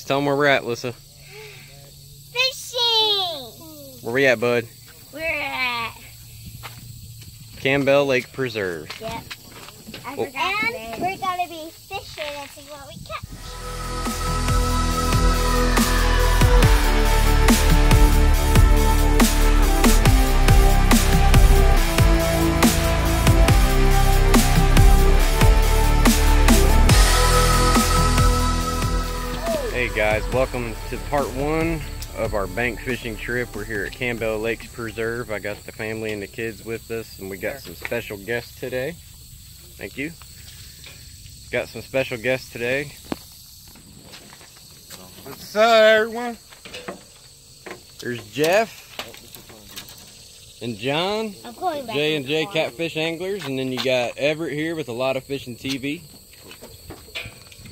Tell them where we're at, Lissa. Fishing! Where we at, bud? We're at... Campbell Lake Preserve. Yep. And we're gonna be fishing and see what we catch. Hey guys, welcome to part one of our bank fishing trip. We're here at Campbell Lakes Preserve. I got the family and the kids with us, and we got some special guests today. Thank you. Got some special guests today. What's up, everyone? There's Jeff and John, J&J Catfish Anglers, and then you got Everett here with a lot of fishing TV.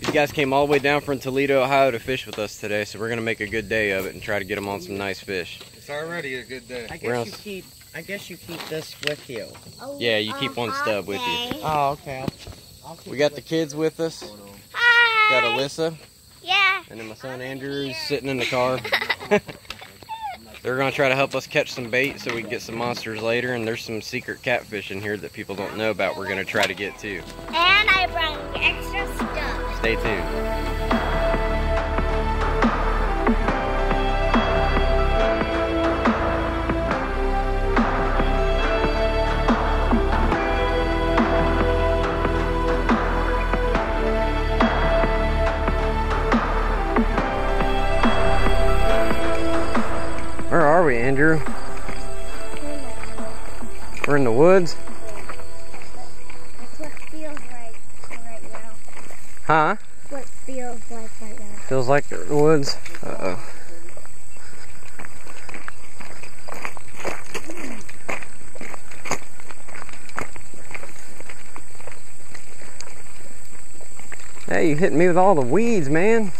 You guys came all the way down from Toledo, Ohio to fish with us today, so we're going to make a good day of it and try to get them on some nice fish. It's already a good day. I guess you keep this with you. Oh, yeah, you keep one stub with you. Oh, okay. We got the kids with us. Hi! Got Alyssa. Yeah. And then my son Andrew's sitting in the car. They're going to try to help us catch some bait so we can get some monsters later, and there's some secret catfish in here that people don't know about we're going to try to get to. And I brought extra stuff. Stay tuned. Where are we, Andrew? We're in the woods? Huh? What feels like right now? Feels like the woods? Uh-oh. Hey, you hitting me with all the weeds, man.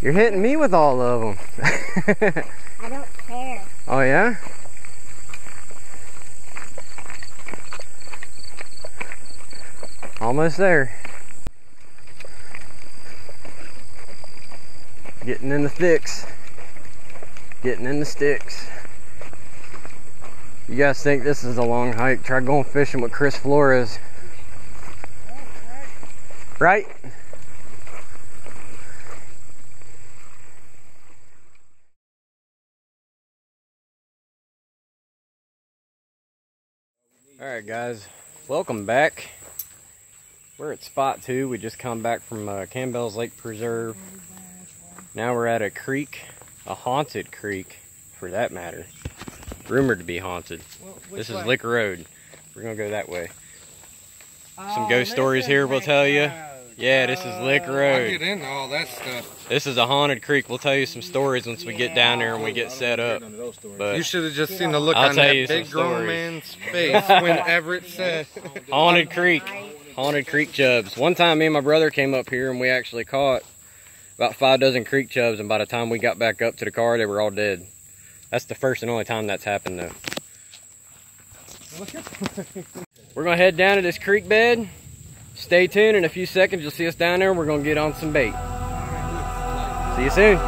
You're hitting me with all of them. I don't care. Oh, yeah? Almost there. Getting in the thicks. Getting in the sticks. You guys think this is a long hike? Try going fishing with Chris Flores. Right? Alright guys, welcome back. We're at spot two. We just come back from Campbell's Lake Preserve. Now we're at a creek, a haunted creek, for that matter. Rumored to be haunted. Well, this is Lick Road. We're gonna go that way. Oh, some ghost stories here, we'll tell you. Yeah, this is Lick Road. I get into all that stuff. This is a haunted creek. We'll tell you some stories once we get down there and we get set up. But you should have just seen the look on that big grown man's face when Everett said, "Haunted creek, haunted creek chubs." One time, me and my brother came up here and we actually caught about 5 dozen creek chubs, and by the time we got back up to the car, they were all dead. That's the first and only time that's happened, though. We're gonna head down to this creek bed. Stay tuned. In a few seconds, you'll see us down there, and we're gonna get on some bait. See you soon.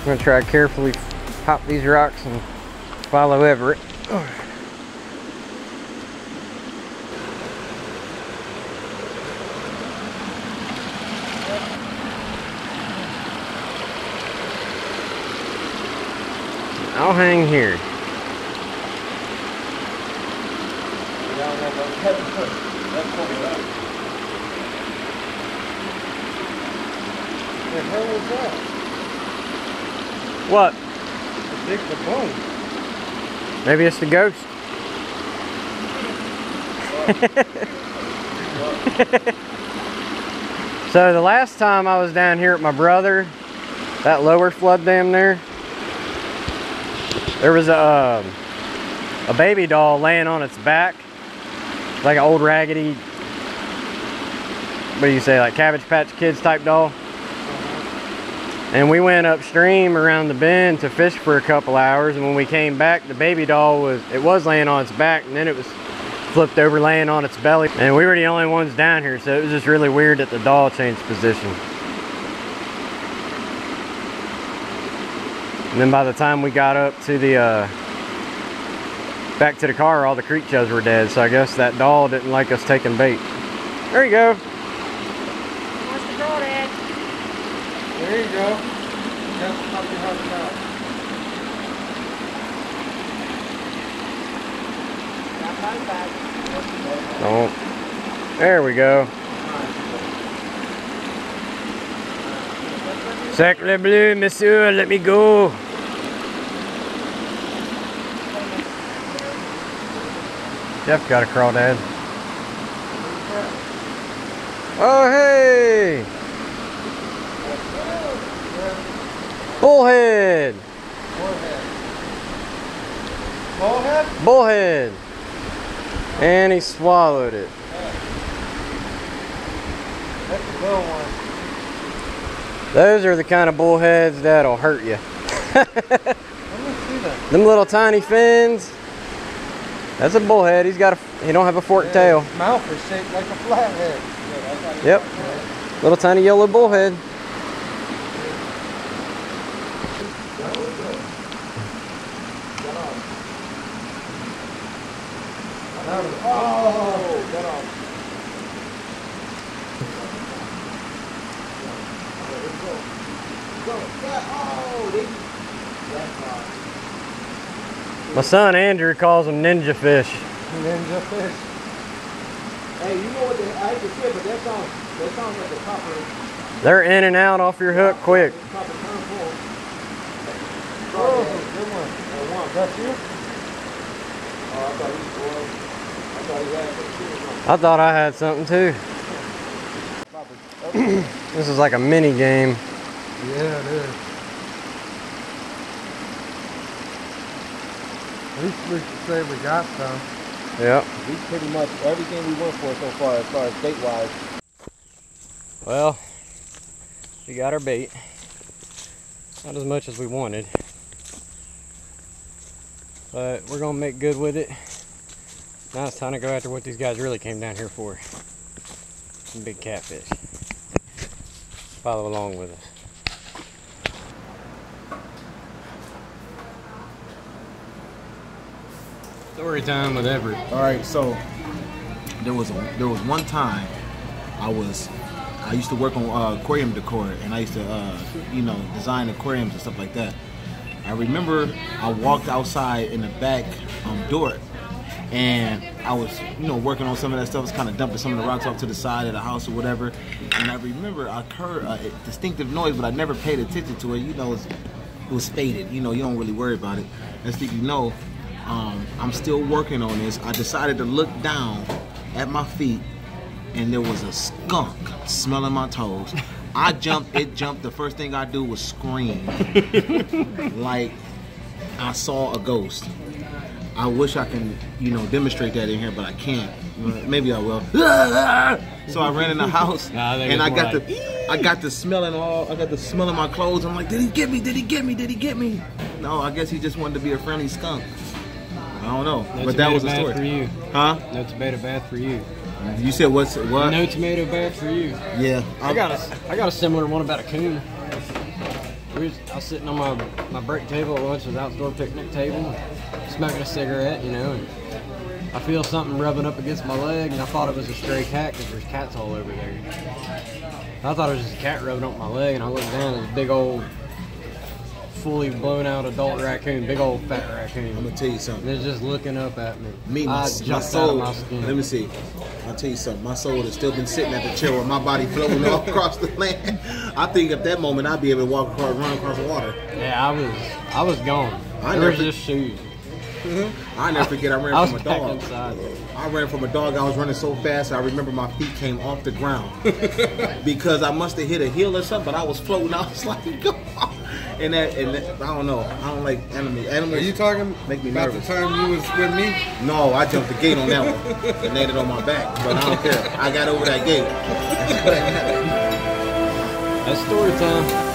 I'm gonna try to carefully pop these rocks and follow Everett. I'll hang here. the hell is that? What? I think the bone. Maybe it's the ghost. So the last time I was down here at my brother, that lower flood dam there, there was a baby doll laying on its back, like an old raggedy, what do you say, like Cabbage Patch Kids type doll. And we went upstream around the bend to fish for a couple hours, and when we came back, the baby doll was laying on its back, and then it was flipped over laying on its belly, and we were the only ones down here, so it was just really weird that the doll changed position. And then by the time we got up to the back to the car, all the creek chubs were dead, so I guess that doll didn't like us taking bait. There you go. Where's the doll, Dad? There you go. Just pop your husband out. Oh, there we go. Sacre bleu, monsieur, let me go. Jeff got a crawdad. Oh, hey! Bullhead! Bullhead? Bullhead! And he swallowed it. That's a little one. Those are the kind of bullheads that'll hurt you. Them little tiny fins. That's a bullhead. He's got a. He don't have a forked tail. His mouth is shaped like a flathead. Yeah, yep. Little tiny yellow bullhead. My son Andrew calls them ninja fish. Ninja fish. Hey, you know what? I hate to say, but that sounds like a copper. They're in and out off your hook quick. Oh, good one. That's you? Oh, I thought he was boiled. I thought I had something too. This is like a mini game. Yeah, it is. At least we can say we got some. Yep. We pretty much everything we went for so far as bait wise. Well, we got our bait. Not as much as we wanted, but we're gonna make good with it. Now it's time to go after what these guys really came down here for. Some big catfish. Follow along with us. Story time with Everett. Alright, so there was one time I used to work on aquarium decor, and I used to design aquariums and stuff like that. I remember I walked outside in the back door, and I was, working on some of that stuff. I was kind of dumping some of the rocks off to the side of the house or whatever. And I remember I heard a distinctive noise, but I never paid attention to it. It was faded. You don't really worry about it. Next thing you know, I'm still working on this. I decided to look down at my feet, and there was a skunk smelling my toes. I jumped. It jumped. The first thing I do was scream, like I saw a ghost. I wish I can, demonstrate that in here, but I can't. Maybe I will. So I ran in the house, and I got the smell and all. I got the smell of my clothes. I'm like, did he get me? Did he get me? Did he get me? No, I guess he just wanted to be a friendly skunk. I don't know, no, but that was the story. For you. Huh? No tomato bath for you. You said what? No tomato bath for you. Yeah. I got a similar one about a coon. I was sitting on my break table at lunch, this outdoor picnic table, smoking a cigarette, and I feel something rubbing up against my leg, and I thought it was a stray cat because there's cats all over there. I thought it was just a cat rubbing up my leg, and I looked down, and this big old fully blown out adult raccoon, big old fat raccoon. I'm gonna tell you something. They're just looking up at me. My soul. Let me see. I'll tell you something. My soul has still been sitting at the chair with my body floating all across the land. I think at that moment I'd be able to walk across, run across the water. Yeah, I was gone. There was just shoes. Mm-hmm. I never forget. I ran from a dog. I was running so fast. I remember my feet came off the ground because I must have hit a hill or something. But I was floating. I was like, go on. And that, I don't know. I don't like animals. Are you talking? Make me nervous. The time you was with me? No, I jumped the gate on that one and landed on my back. But I don't care. I got over that gate. That's story time.